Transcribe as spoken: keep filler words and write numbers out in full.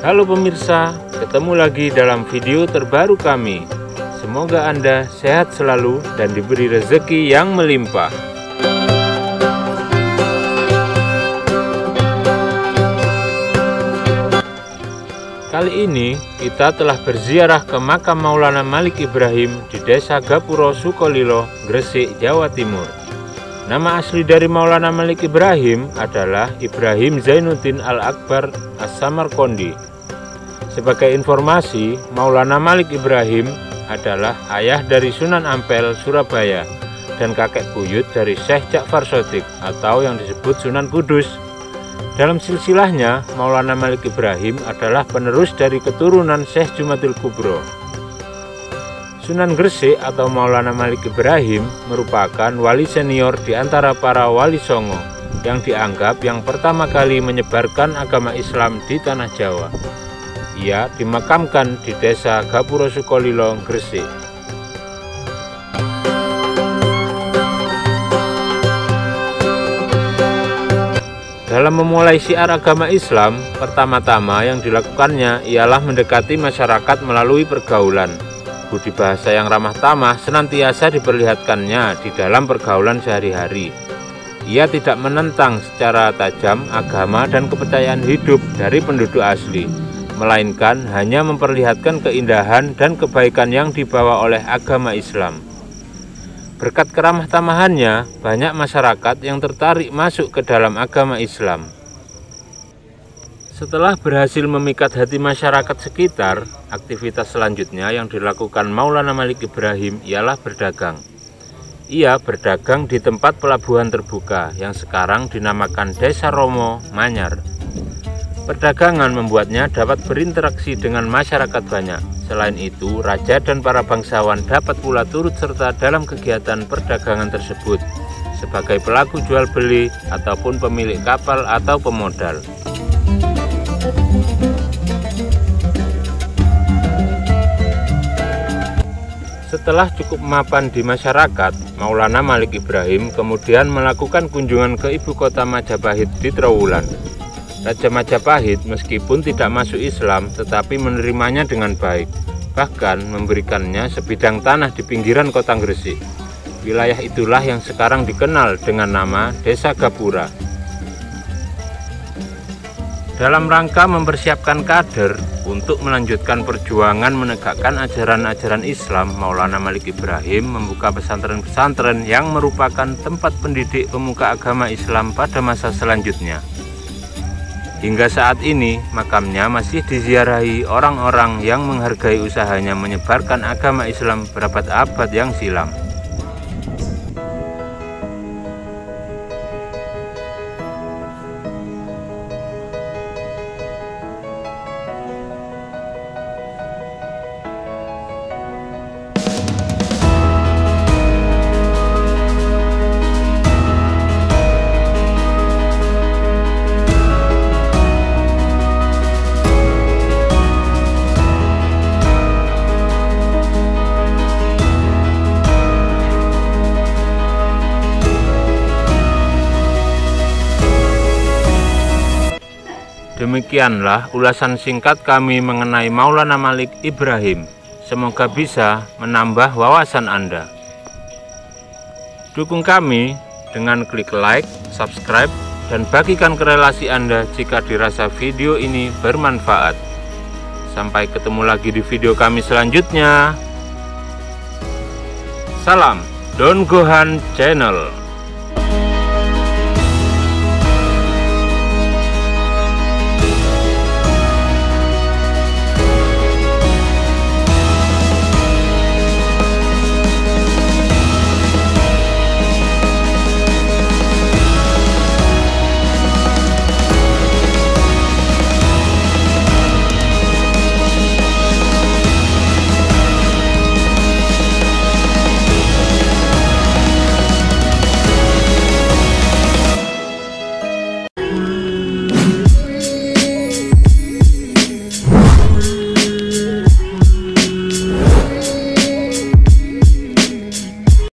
Halo pemirsa, ketemu lagi dalam video terbaru kami. Semoga Anda sehat selalu dan diberi rezeki yang melimpah. Kali ini kita telah berziarah ke makam Maulana Malik Ibrahim di Desa Gapurosukolilo, Gresik, Jawa Timur. Nama asli dari Maulana Malik Ibrahim adalah Ibrahim Zainuddin Al-Akbar As-Samarqandi. Sebagai informasi, Maulana Malik Ibrahim adalah ayah dari Sunan Ampel Surabaya dan kakek buyut dari Syekh Ja'far Shodiq atau yang disebut Sunan Kudus. Dalam silsilahnya, Maulana Malik Ibrahim adalah penerus dari keturunan Syekh Jumadil Kubra. Sunan Gresik atau Maulana Malik Ibrahim merupakan wali senior di antara para wali Songo yang dianggap yang pertama kali menyebarkan agama Islam di tanah Jawa. Ia dimakamkan di Desa Gapurosukolilo, Gresik. Dalam memulai syiar agama Islam, pertama-tama yang dilakukannya ialah mendekati masyarakat melalui pergaulan. Budi bahasa yang ramah tamah senantiasa diperlihatkannya di dalam pergaulan sehari-hari. Ia tidak menentang secara tajam agama dan kepercayaan hidup dari penduduk asli, melainkan hanya memperlihatkan keindahan dan kebaikan yang dibawa oleh agama Islam. Berkat keramah tamahannya, banyak masyarakat yang tertarik masuk ke dalam agama Islam. Setelah berhasil memikat hati masyarakat sekitar, aktivitas selanjutnya yang dilakukan Maulana Malik Ibrahim ialah berdagang. Ia berdagang di tempat pelabuhan terbuka yang sekarang dinamakan Desa Romo Manyar. Perdagangan membuatnya dapat berinteraksi dengan masyarakat banyak. Selain itu, raja dan para bangsawan dapat pula turut serta dalam kegiatan perdagangan tersebut sebagai pelaku jual beli ataupun pemilik kapal atau pemodal. Setelah cukup mapan di masyarakat, Maulana Malik Ibrahim kemudian melakukan kunjungan ke ibu kota Majapahit di Trowulan. Raja Majapahit meskipun tidak masuk Islam tetapi menerimanya dengan baik, bahkan memberikannya sebidang tanah di pinggiran kota Gresik. Wilayah itulah yang sekarang dikenal dengan nama Desa Gapura. Dalam rangka mempersiapkan kader untuk melanjutkan perjuangan menegakkan ajaran-ajaran Islam, Maulana Malik Ibrahim membuka pesantren-pesantren yang merupakan tempat pendidik pemuka agama Islam pada masa selanjutnya. Hingga saat ini, makamnya masih diziarahi orang-orang yang menghargai usahanya menyebarkan agama Islam beberapa abad yang silam. Demikianlah ulasan singkat kami mengenai Maulana Malik Ibrahim. Semoga bisa menambah wawasan Anda. Dukung kami dengan klik like, subscribe, dan bagikan ke relasi Anda jika dirasa video ini bermanfaat. Sampai ketemu lagi di video kami selanjutnya. Salam Don Gohan Channel.